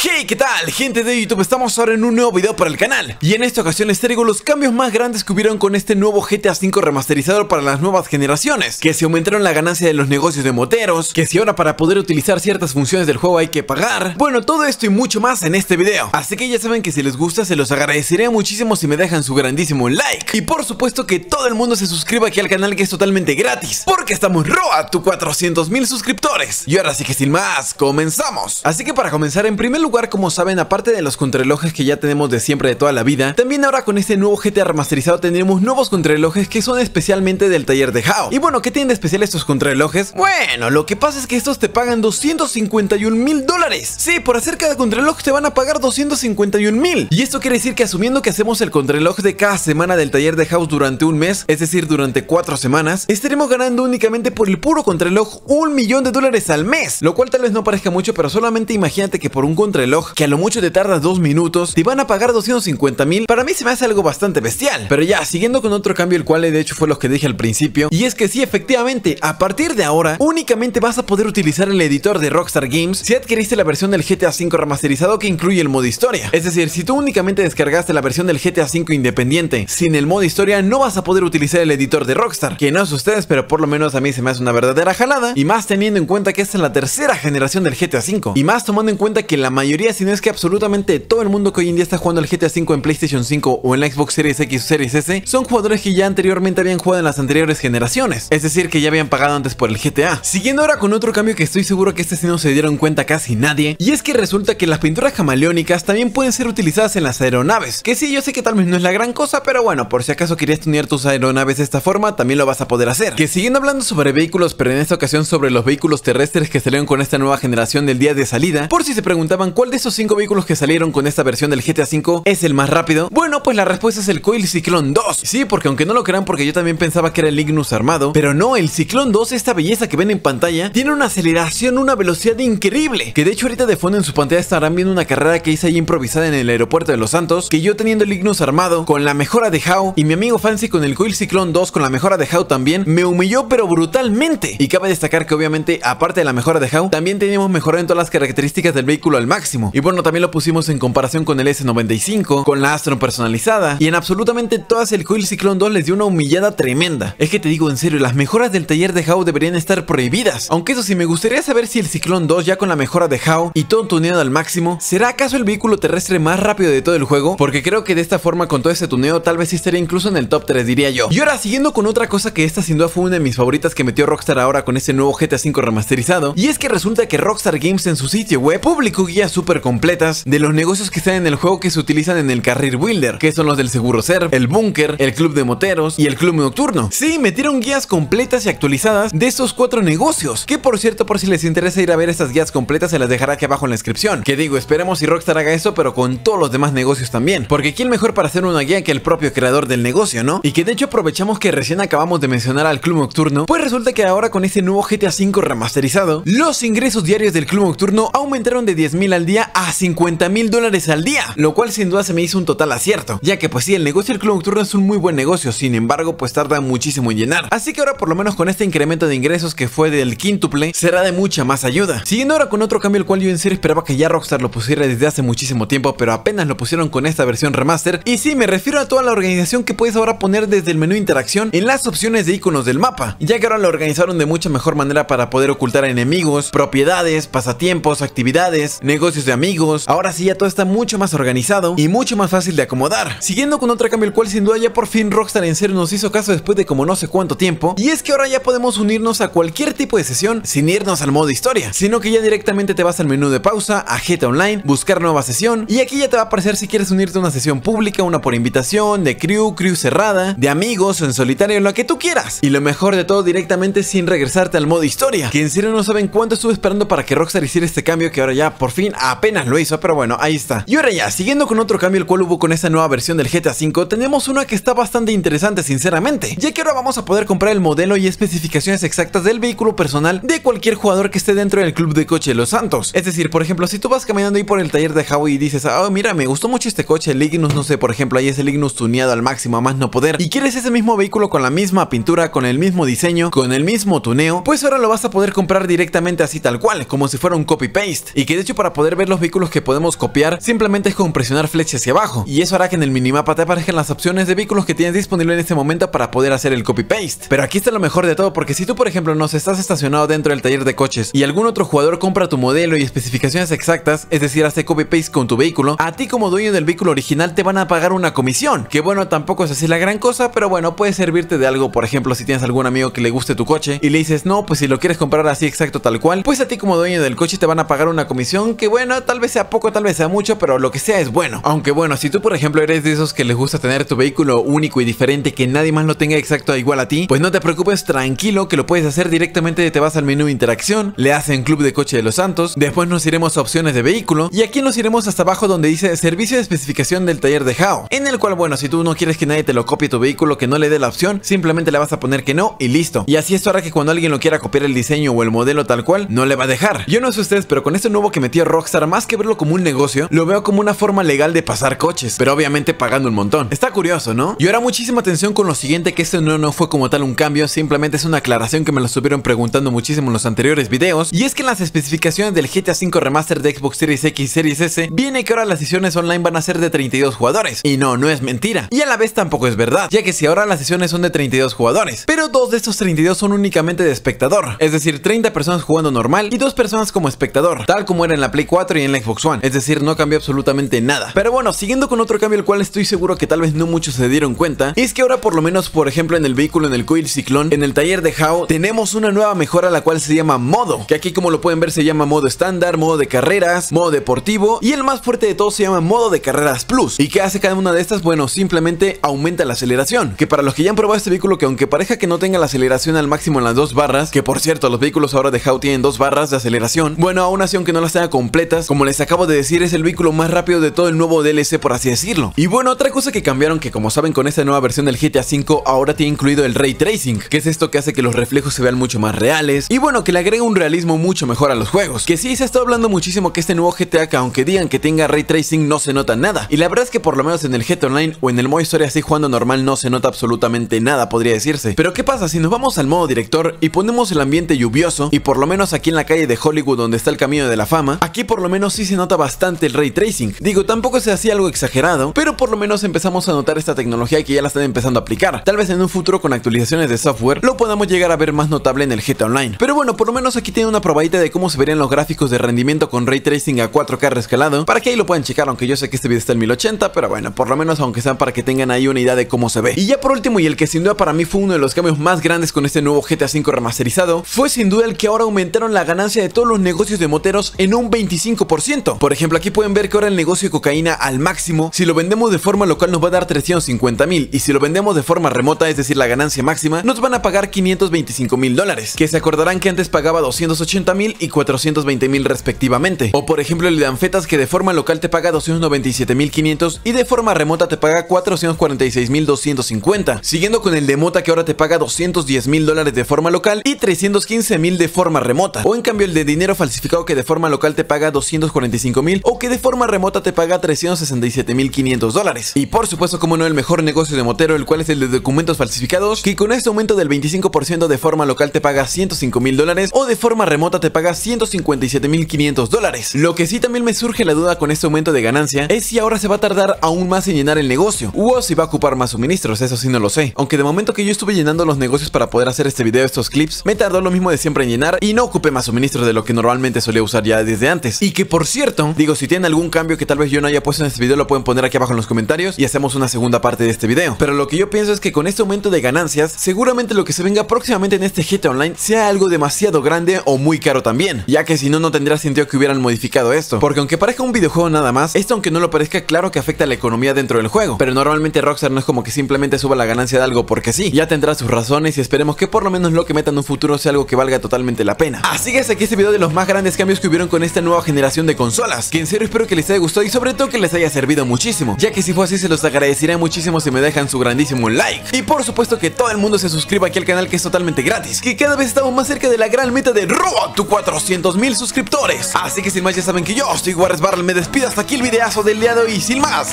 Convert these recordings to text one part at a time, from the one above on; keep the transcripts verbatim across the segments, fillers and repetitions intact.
Hey, ¿qué tal, gente de YouTube? Estamos ahora en un nuevo video para el canal. Y en esta ocasión les traigo los cambios más grandes que hubieron con este nuevo G T A cinco remasterizado para las nuevas generaciones. Que se aumentaron la ganancia de los negocios de moteros, que si ahora para poder utilizar ciertas funciones del juego hay que pagar. Bueno, todo esto y mucho más en este video. Así que ya saben que si les gusta se los agradeceré muchísimo si me dejan su grandísimo like. Y por supuesto que todo el mundo se suscriba aquí al canal, que es totalmente gratis, porque estamos roa tu cuatrocientos mil suscriptores. Y ahora sí que sin más, comenzamos. Así que para comenzar, en primer lugar lugar, como saben, aparte de los contrarrelojes que ya tenemos de siempre de toda la vida, también ahora con este nuevo G T A remasterizado tenemos nuevos contrarrelojes que son especialmente del taller de Hao. Y bueno, ¿qué tienen de especial estos contrarrelojes? Bueno, lo que pasa es que estos te pagan doscientos cincuenta y un mil dólares. Sí, por hacer cada contrarreloj te van a pagar doscientos cincuenta y un mil. Y esto quiere decir que, asumiendo que hacemos el contrarreloj de cada semana del taller de House durante un mes, es decir, durante cuatro semanas, estaremos ganando únicamente por el puro contrarreloj un millón de dólares al mes. Lo cual tal vez no parezca mucho, pero solamente imagínate que por un contrarreloj reloj que a lo mucho te tarda dos minutos te van a pagar doscientos cincuenta mil. Para mí se me hace algo bastante bestial. Pero ya, siguiendo con otro cambio, el cual de hecho fue lo que dije al principio, y es que sí, efectivamente, a partir de ahora únicamente vas a poder utilizar el editor de Rockstar Games si adquiriste la versión del G T A cinco remasterizado que incluye el modo historia. Es decir, si tú únicamente descargaste la versión del G T A cinco independiente sin el modo historia, no vas a poder utilizar el editor de Rockstar. Que no es ustedes, pero por lo menos a mí se me hace una verdadera jalada, y más teniendo en cuenta que esta es la tercera generación del G T A cinco, y más tomando en cuenta que la mayoría, si no es que absolutamente todo el mundo que hoy en día está jugando el G T A cinco en PlayStation cinco o en la Xbox Series X o Series S, son jugadores que ya anteriormente habían jugado en las anteriores generaciones. Es decir, que ya habían pagado antes por el G T A. Siguiendo ahora con otro cambio que estoy seguro que este sí no se dieron cuenta casi nadie, y es que resulta que las pinturas camaleónicas también pueden ser utilizadas en las aeronaves. Que sí, yo sé que tal vez no es la gran cosa, pero bueno, por si acaso querías tunear tus aeronaves de esta forma, también lo vas a poder hacer. Que siguiendo hablando sobre vehículos, pero en esta ocasión sobre los vehículos terrestres que salieron con esta nueva generación del día de salida, por si se preguntaban ¿cuál de esos cinco vehículos que salieron con esta versión del G T A cinco es el más rápido? Bueno, pues la respuesta es el Coil Cyclone dos. Sí, porque aunque no lo crean, porque yo también pensaba que era el Ignus armado, pero no, el Cyclone dos, esta belleza que ven en pantalla, tiene una aceleración, una velocidad increíble. Que de hecho ahorita de fondo en su pantalla estarán viendo una carrera que hice ahí improvisada en el aeropuerto de Los Santos, que yo teniendo el Ignus armado, con la mejora de Hao, y mi amigo Fancy con el Coil Cyclone dos con la mejora de Hao también, me humilló pero brutalmente. Y cabe destacar que obviamente, aparte de la mejora de Hao, también teníamos mejora en todas las características del vehículo al máximo. Y bueno, también lo pusimos en comparación con el S noventa y cinco, con la Astro personalizada, y en absolutamente todas el Coil Cyclone dos les dio una humillada tremenda. Es que te digo en serio, las mejoras del taller de Hao deberían estar prohibidas. Aunque eso sí, me gustaría saber si el Cyclone dos, ya con la mejora de Hao y todo tuneado al máximo, ¿será acaso el vehículo terrestre más rápido de todo el juego? Porque creo que de esta forma, con todo este tuneo, tal vez sí estaría incluso en el top tres, diría yo. Y ahora siguiendo con otra cosa que esta sin duda fue una de mis favoritas que metió Rockstar ahora con este nuevo G T A cinco remasterizado, y es que resulta que Rockstar Games en su sitio web publicó guías súper completas de los negocios que están en el juego que se utilizan en el Career Builder, que son los del Seguro Serv, el Bunker, el Club de Moteros y el Club Nocturno. Sí, metieron guías completas y actualizadas de estos cuatro negocios, que por cierto, por si les interesa ir a ver estas guías completas, se las dejaré aquí abajo en la descripción. Que digo, esperemos si Rockstar haga eso, pero con todos los demás negocios también, porque ¿quién mejor para hacer una guía que el propio creador del negocio, no? Y que de hecho aprovechamos que recién acabamos de mencionar al Club Nocturno, pues resulta que ahora con este nuevo G T A cinco remasterizado, los ingresos diarios del Club Nocturno aumentaron de diez mil al día a cincuenta mil dólares al día, lo cual sin duda se me hizo un total acierto, ya que pues sí, el negocio del Club Nocturno es un muy buen negocio, sin embargo pues tarda muchísimo en llenar. Así que ahora por lo menos con este incremento de ingresos que fue del quíntuple, será de mucha más ayuda. Siguiendo ahora con otro cambio, el cual yo en serio esperaba que ya Rockstar lo pusiera desde hace muchísimo tiempo, pero apenas lo pusieron con esta versión remaster. Y sí, me refiero a toda la organización que puedes ahora poner desde el menú interacción en las opciones de iconos del mapa, ya que ahora lo organizaron de mucha mejor manera para poder ocultar a enemigos, propiedades, pasatiempos, actividades, negocios de amigos. Ahora sí, ya todo está mucho más organizado y mucho más fácil de acomodar. Siguiendo con otro cambio, el cual sin duda ya por fin Rockstar en serio nos hizo caso después de como no sé cuánto tiempo, y es que ahora ya podemos unirnos a cualquier tipo de sesión sin irnos al modo historia, sino que ya directamente te vas al menú de pausa, a G T A Online, buscar nueva sesión, y aquí ya te va a aparecer si quieres unirte a una sesión pública, una por invitación, de crew, crew cerrada, de amigos o en solitario, lo que tú quieras. Y lo mejor de todo, directamente sin regresarte al modo historia, que en serio no saben cuánto estuve esperando para que Rockstar hiciera este cambio, que ahora ya por fin apenas lo hizo, pero bueno, ahí está. Y ahora ya, siguiendo con otro cambio el cual hubo con esta nueva versión del G T A cinco, tenemos una que está bastante interesante sinceramente, ya que ahora vamos a poder comprar el modelo y especificaciones exactas del vehículo personal de cualquier jugador que esté dentro del club de coche de Los Santos. Es decir, por ejemplo, si tú vas caminando ahí por el taller de Hao y dices, ah, oh, mira, me gustó mucho este coche, el Ignus, no sé, por ejemplo, ahí es el Ignus tuneado al máximo a más no poder, y quieres ese mismo vehículo con la misma pintura, con el mismo diseño, con el mismo tuneo, pues ahora lo vas a poder comprar directamente así tal cual, como si fuera un copy-paste. Y que de hecho para poder poder ver los vehículos que podemos copiar, simplemente es con presionar flecha hacia abajo, y eso hará que en el minimapa te aparezcan las opciones de vehículos que tienes disponible en este momento para poder hacer el copy paste. Pero aquí está lo mejor de todo, porque si tú por ejemplo nos estás estacionado dentro del taller de coches y algún otro jugador compra tu modelo y especificaciones exactas, es decir, hace copy paste con tu vehículo, a ti como dueño del vehículo original te van a pagar una comisión, que bueno, tampoco es así la gran cosa, pero bueno, puede servirte de algo. Por ejemplo, si tienes algún amigo que le guste tu coche y le dices, no, pues si lo quieres comprar así exacto tal cual, pues a ti como dueño del coche te van a pagar una comisión, que bueno, tal vez sea poco, tal vez sea mucho, pero lo que sea es bueno. Aunque bueno, si tú por ejemplo eres de esos que les gusta tener tu vehículo único y diferente, que nadie más lo tenga exacto igual a ti, pues no te preocupes, tranquilo, que lo puedes hacer directamente. Te vas al menú de interacción, le das en Club de Coche de Los Santos, después nos iremos a opciones de vehículo, y aquí nos iremos hasta abajo donde dice servicio de especificación del taller de Hao, en el cual bueno, si tú no quieres que nadie te lo copie tu vehículo, que no le dé la opción, simplemente le vas a poner que no y listo. Y así esto hará que cuando alguien lo quiera copiar el diseño o el modelo tal cual, no le va a dejar. Yo no sé ustedes, pero con este nuevo que metió Rockstar, más que verlo como un negocio, lo veo como una forma legal de pasar coches, pero obviamente pagando un montón. Está curioso, ¿no? Y ahora muchísima atención con lo siguiente, que este no, no fue como tal un cambio, simplemente es una aclaración que me lo estuvieron preguntando muchísimo en los anteriores videos, y es que en las especificaciones del G T A cinco Remaster de Xbox Series X, Series S, viene que ahora las sesiones online van a ser de treinta y dos jugadores, y no, no es mentira, y a la vez tampoco es verdad, ya que si ahora las sesiones son de treinta y dos jugadores, pero dos de estos treinta y dos son únicamente de espectador, es decir, treinta personas jugando normal y dos personas como espectador, tal como era en la Play cuatro y en la Xbox One, es decir, no cambió absolutamente nada. Pero bueno, siguiendo con otro cambio el cual estoy seguro que tal vez no muchos se dieron cuenta, es que ahora por lo menos por ejemplo en el vehículo, en el Coil Cyclone, en el taller de Hao, tenemos una nueva mejora la cual se llama modo, que aquí como lo pueden ver se llama modo estándar, modo de carreras, modo deportivo, y el más fuerte de todos se llama modo de carreras plus. ¿Y qué hace cada una de estas? Bueno, simplemente aumenta la aceleración, que para los que ya han probado este vehículo, que aunque parezca que no tenga la aceleración al máximo en las dos barras, que por cierto los vehículos ahora de Hao tienen dos barras de aceleración, bueno, aún así aunque no las tenga completas, como les acabo de decir, es el vehículo más rápido de todo el nuevo D L C, por así decirlo. Y bueno, otra cosa que cambiaron, que como saben con esta nueva versión del G T A cinco ahora tiene incluido el Ray Tracing, que es esto que hace que los reflejos se vean mucho más reales, y bueno, que le agrega un realismo mucho mejor a los juegos. Que sí, se ha estado hablando muchísimo que este nuevo G T A, que aunque digan que tenga Ray Tracing, no se nota nada, y la verdad es que por lo menos en el G T A Online o en el modo historia así jugando normal no se nota absolutamente nada, podría decirse. Pero ¿qué pasa si nos vamos al modo director y ponemos el ambiente lluvioso, y por lo menos aquí en la calle de Hollywood donde está el Camino de la Fama, aquí por lo menos sí se nota bastante el Ray Tracing? Digo, tampoco se hacía algo exagerado, pero por lo menos empezamos a notar esta tecnología que ya la están empezando a aplicar. Tal vez en un futuro con actualizaciones de software lo podamos llegar a ver más notable en el G T A Online. Pero bueno, por lo menos aquí tiene una probadita de cómo se verían los gráficos de rendimiento con Ray Tracing a cuatro K rescalado, para que ahí lo puedan checar, aunque yo sé que este video está en mil ochenta, pero bueno, por lo menos aunque sean para que tengan ahí una idea de cómo se ve. Y ya por último, y el que sin duda para mí fue uno de los cambios más grandes con este nuevo G T A cinco remasterizado, fue sin duda el que ahora aumentaron la ganancia de todos los negocios de moteros en un veinticinco por ciento. Por ejemplo, aquí pueden ver que ahora el negocio de cocaína al máximo, si lo vendemos de forma local nos va a dar trescientos cincuenta mil, y si lo vendemos de forma remota, es decir, la ganancia máxima, nos van a pagar quinientos veinticinco mil dólares, que se acordarán que antes pagaba doscientos ochenta mil y cuatrocientos veinte mil respectivamente. O por ejemplo el de anfetas, que de forma local te paga doscientos noventa y siete mil quinientos y de forma remota te paga cuatrocientos cuarenta y seis mil doscientos cincuenta. Siguiendo con el de mota, que ahora te paga doscientos diez mil dólares de forma local y trescientos quince mil de forma remota. O en cambio el de dinero falsificado, que de forma local te paga doscientos cuarenta y cinco mil o que de forma remota te paga trescientos sesenta y siete mil quinientos dólares. Y por supuesto, como no, el mejor negocio de motero, el cual es el de documentos falsificados, que con este aumento del veinticinco por ciento de forma local te paga ciento cinco mil dólares o de forma remota te paga ciento cincuenta y siete mil quinientos dólares. Lo que sí también me surge la duda con este aumento de ganancia es si ahora se va a tardar aún más en llenar el negocio, o si va a ocupar más suministros. Eso sí no lo sé, aunque de momento que yo estuve llenando los negocios para poder hacer este video, estos clips, me tardó lo mismo de siempre en llenar y no ocupé más suministros de lo que normalmente solía usar ya desde antes. Y que por cierto, digo, si tienen algún cambio que tal vez yo no haya puesto en este video, lo pueden poner aquí abajo en los comentarios y hacemos una segunda parte de este video. Pero lo que yo pienso es que con este aumento de ganancias, seguramente lo que se venga próximamente en este G T A Online sea algo demasiado grande o muy caro también, ya que si no, no tendría sentido que hubieran modificado esto, porque aunque parezca un videojuego nada más, esto aunque no lo parezca, claro que afecta a la economía dentro del juego, pero normalmente Rockstar no es como que simplemente suba la ganancia de algo porque sí, ya tendrá sus razones y esperemos que por lo menos lo que metan en un futuro sea algo que valga totalmente la pena. Así que hasta aquí este video de los más grandes cambios que hubieron con esta nueva generación de consolas, que en serio espero que les haya gustado y sobre todo que les haya servido muchísimo, ya que si fue así se los agradeceré muchísimo si me dejan su grandísimo like, y por supuesto que todo el mundo se suscriba aquí al canal, que es totalmente gratis, que cada vez estamos más cerca de la gran meta de robo tu cuatrocientos mil suscriptores. Así que sin más, ya saben que yo soy Weariest Barrel, me despido hasta aquí el videazo del día de hoy, y sin más,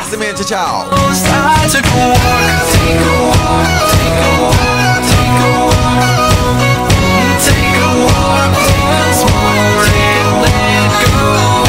hasta mañana, chao chao.